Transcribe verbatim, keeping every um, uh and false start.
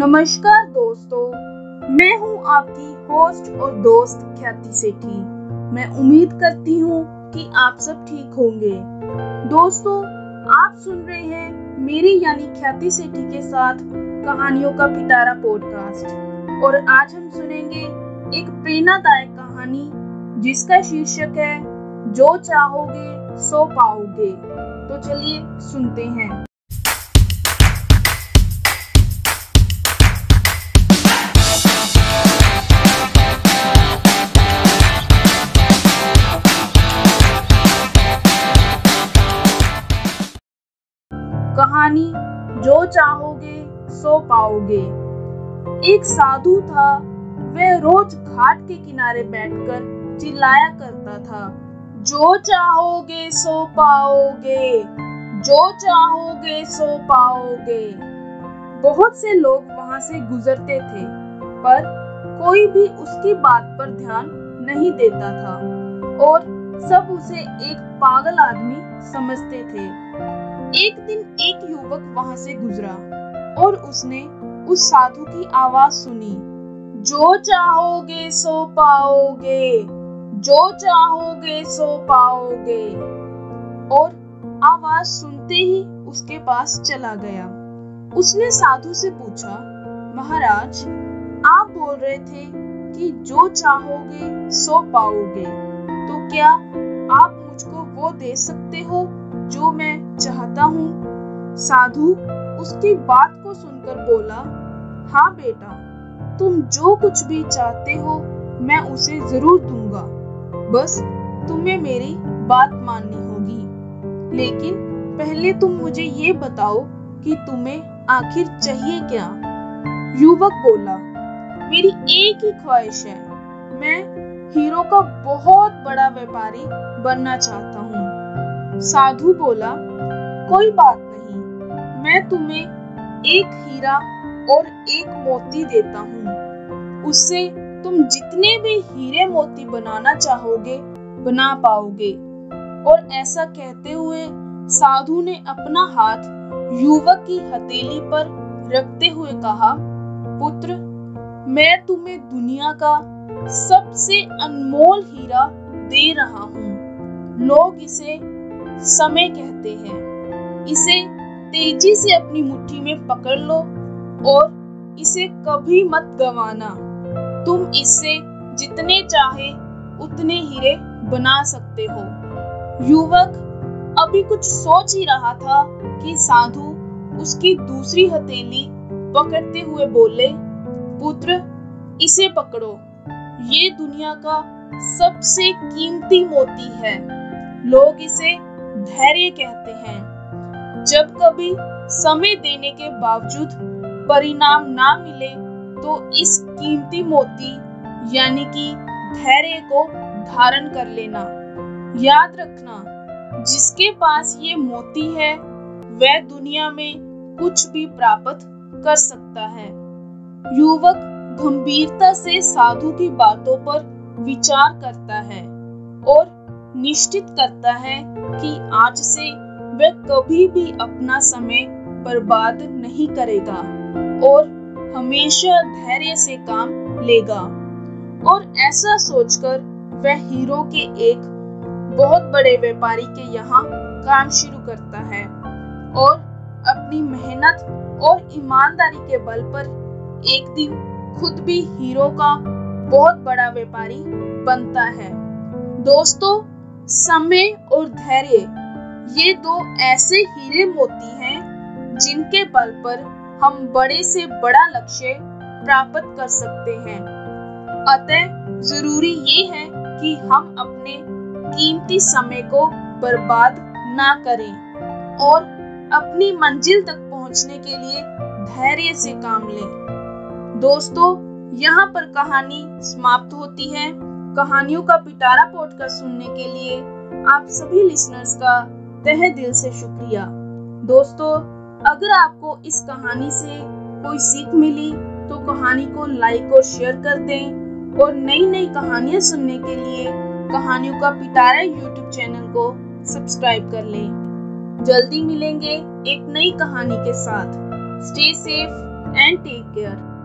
नमस्कार दोस्तों, मैं हूं आपकी होस्ट और दोस्त ख्याति सेठी। मैं उम्मीद करती हूं कि आप सब ठीक होंगे। दोस्तों, आप सुन रहे हैं मेरी यानी ख्याति सेठी के साथ कहानियों का पिटारा पॉडकास्ट, और आज हम सुनेंगे एक प्रेरणादायक कहानी जिसका शीर्षक है जो चाहोगे सो पाओगे। तो चलिए सुनते हैं। कहानी जो चाहोगे सो पाओगे। एक साधु था, वह रोज घाट के किनारे बैठकर चिल्लाया करता था, जो चाहोगे सो पाओगे, जो चाहोगे सो पाओगे। बहुत से लोग वहां से गुजरते थे, पर कोई भी उसकी बात पर ध्यान नहीं देता था और सब उसे एक पागल आदमी समझते थे। एक दिन एक युवक वहां से गुजरा और उसने उस साधु की आवाज सुनी, जो चाहोगे सो पाओगे, जो चाहोगे सो पाओगे। और आवाज सुनते ही उसके पास चला गया। उसने साधु से पूछा, महाराज, आप बोल रहे थे कि जो चाहोगे सो पाओगे, तो क्या आप मुझको वो दे सकते हो जो मैं चाहता हूँ? साधु उसकी बात को सुनकर बोला, हाँ बेटा, तुम जो कुछ भी चाहते हो मैं उसे जरूर दूंगा, बस तुम्हें मेरी बात माननी होगी। लेकिन पहले तुम मुझे ये बताओ कि तुम्हें आखिर चाहिए क्या? युवक बोला, मेरी एक ही ख्वाहिश है, मैं हीरो का बहुत बड़ा व्यापारी बनना चाहता हूँ। साधु बोला, कोई बात नहीं, मैं तुम्हें एक हीरा और एक मोती देता हूँ, उससे तुम जितने भी हीरे मोती बनाना चाहोगे बना पाओगे। और ऐसा कहते हुए साधु ने अपना हाथ युवक की हथेली पर रखते हुए कहा, पुत्र, मैं तुम्हें दुनिया का सबसे अनमोल हीरा दे रहा हूँ। लोग इसे समय कहते हैं। इसे तेजी से अपनी मुट्ठी में पकड़ लो और इसे कभी मत गंवाना। तुम इससे जितने चाहे उतने हीरे बना सकते हो। युवक अभी कुछ सोच ही रहा था कि साधु उसकी दूसरी हथेली पकड़ते हुए बोले, पुत्र, इसे पकड़ो, ये दुनिया का सबसे कीमती मोती है। लोग इसे धैर्य कहते हैं। जब कभी समय देने के बावजूद परिणाम ना मिले तो इस कीमती मोती यानी कि धैर्य को धारण कर लेना। याद रखना, जिसके पास ये मोती है वह दुनिया में कुछ भी प्राप्त कर सकता है। युवक गंभीरता से साधु की बातों पर विचार करता है और निश्चित करता है कि आज से वह कभी भी अपना समय बर्बाद नहीं करेगा और हमेशा धैर्य से काम लेगा। और ऐसा सोचकर वह हीरो के एक बहुत बड़े व्यापारी के यहाँ काम शुरू करता है और अपनी मेहनत और ईमानदारी के बल पर एक दिन खुद भी हीरो का बहुत बड़ा व्यापारी बनता है। दोस्तों, समय और धैर्य ये दो ऐसे हीरे मोती हैं जिनके बल पर हम बड़े से बड़ा लक्ष्य प्राप्त कर सकते हैं। अतः जरूरी ये है कि हम अपने कीमती समय को बर्बाद ना करें और अपनी मंजिल तक पहुंचने के लिए धैर्य से काम लें। दोस्तों, यहाँ पर कहानी समाप्त होती है। कहानियों का पिटारा पॉडकास्ट सुनने के लिए आप सभी लिसनर्स का तहे दिल से शुक्रिया। दोस्तों, अगर आपको इस कहानी से कोई सीख मिली तो कहानी को लाइक और शेयर कर दें, और नई नई कहानियां सुनने के लिए कहानियों का पिटारा यूट्यूब चैनल को सब्सक्राइब कर लें। जल्दी मिलेंगे एक नई कहानी के साथ। Stay safe, and take care.